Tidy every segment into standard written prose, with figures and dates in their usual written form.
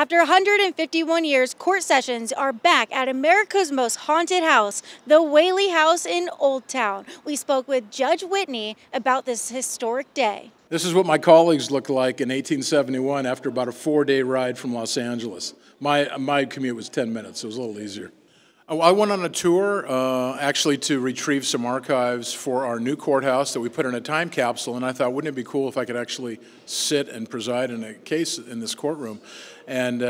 After 151 years, court sessions are back at America's most haunted house, the Whaley House in Old Town. We spoke with Judge Whitney about this historic day. This is what my colleagues looked like in 1871 after about a 4-day ride from Los Angeles. My commute was 10 minutes, so it was a little easier. I went on a tour actually to retrieve some archives for our new courthouse that we put in a time capsule, and I thought, wouldn't it be cool if I could actually sit and preside in a case in this courtroom? And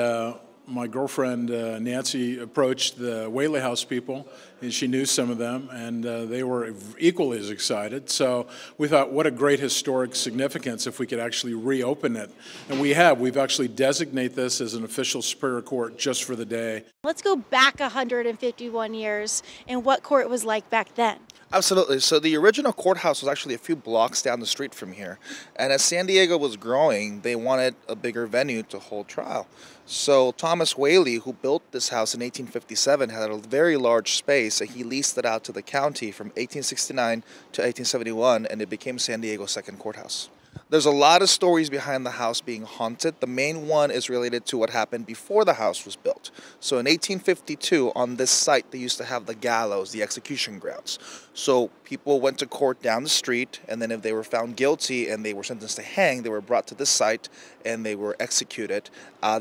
my girlfriend Nancy approached the Whaley House people, and she knew some of them, and they were equally as excited. So we thought, what a great historic significance if we could actually reopen it. And we have. We've actually designated this as an official superior court just for the day. Let's go back 151 years and what court was like back then. Absolutely. So the original courthouse was actually a few blocks down the street from here. And as San Diego was growing, they wanted a bigger venue to hold trial. So Thomas Whaley, who built this house in 1857, had a very large space, and he leased it out to the county from 1869 to 1871, and it became San Diego's second courthouse. There's a lot of stories behind the house being haunted. The main one is related to what happened before the house was built. So in 1852, on this site, they used to have the gallows, the execution grounds. So people went to court down the street, and then if they were found guilty and they were sentenced to hang, they were brought to this site and they were executed.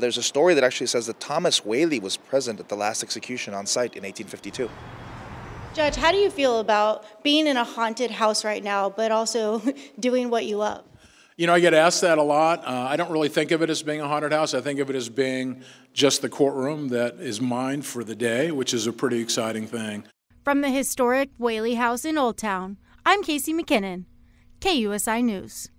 There's a story that actually says that Thomas Whaley was present at the last execution on site in 1852. Judge, how do you feel about being in a haunted house right now, but also doing what you love? You know, I get asked that a lot. I don't really think of it as being a haunted house. I think of it as being just the courtroom that is mine for the day, which is a pretty exciting thing. From the historic Whaley House in Old Town, I'm Casey McKinnon, KUSI News.